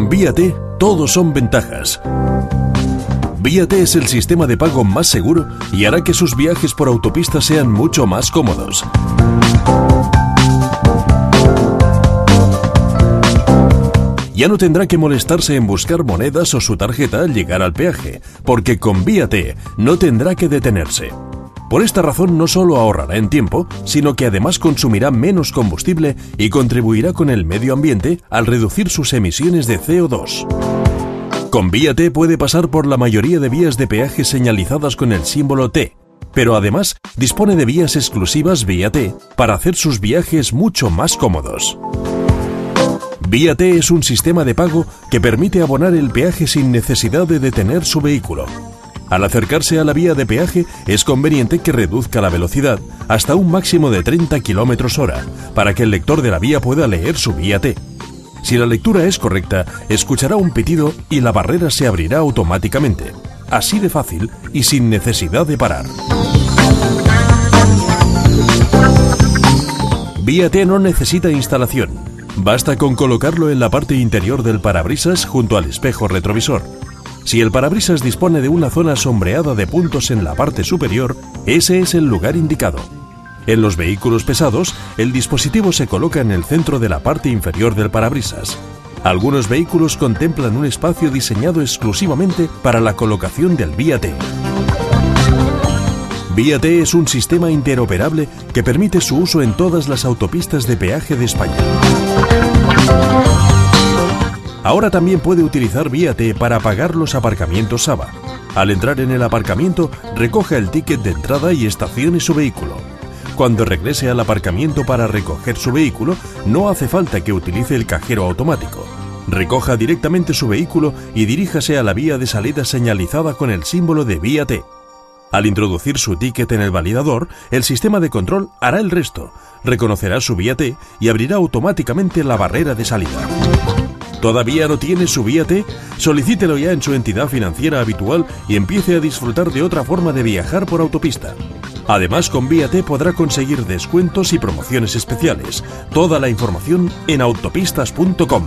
Con Vía T, todo son ventajas. Vía T es el sistema de pago más seguro y hará que sus viajes por autopista sean mucho más cómodos. Ya no tendrá que molestarse en buscar monedas o su tarjeta al llegar al peaje, porque con Vía T no tendrá que detenerse. Por esta razón no solo ahorrará en tiempo, sino que además consumirá menos combustible y contribuirá con el medio ambiente al reducir sus emisiones de CO2. Con Vía T puede pasar por la mayoría de vías de peaje señalizadas con el símbolo T, pero además dispone de vías exclusivas Vía T para hacer sus viajes mucho más cómodos. Vía T es un sistema de pago que permite abonar el peaje sin necesidad de detener su vehículo. Al acercarse a la vía de peaje, es conveniente que reduzca la velocidad hasta un máximo de 30 km/h para que el lector de la vía pueda leer su Vía T. Si la lectura es correcta, escuchará un pitido y la barrera se abrirá automáticamente. Así de fácil y sin necesidad de parar. Vía T no necesita instalación. Basta con colocarlo en la parte interior del parabrisas junto al espejo retrovisor. Si el parabrisas dispone de una zona sombreada de puntos en la parte superior, ese es el lugar indicado. En los vehículos pesados, el dispositivo se coloca en el centro de la parte inferior del parabrisas. Algunos vehículos contemplan un espacio diseñado exclusivamente para la colocación del Vía T. Vía T es un sistema interoperable que permite su uso en todas las autopistas de peaje de España. Ahora también puede utilizar Vía T para pagar los aparcamientos Saba. Al entrar en el aparcamiento, recoja el ticket de entrada y estacione su vehículo. Cuando regrese al aparcamiento para recoger su vehículo, no hace falta que utilice el cajero automático. Recoja directamente su vehículo y diríjase a la vía de salida señalizada con el símbolo de Vía T. Al introducir su ticket en el validador, el sistema de control hará el resto, reconocerá su Vía T y abrirá automáticamente la barrera de salida. ¿Todavía no tiene su Vía T? Solicítelo ya en su entidad financiera habitual y empiece a disfrutar de otra forma de viajar por autopista. Además, con Vía T podrá conseguir descuentos y promociones especiales. Toda la información en autopistas.com.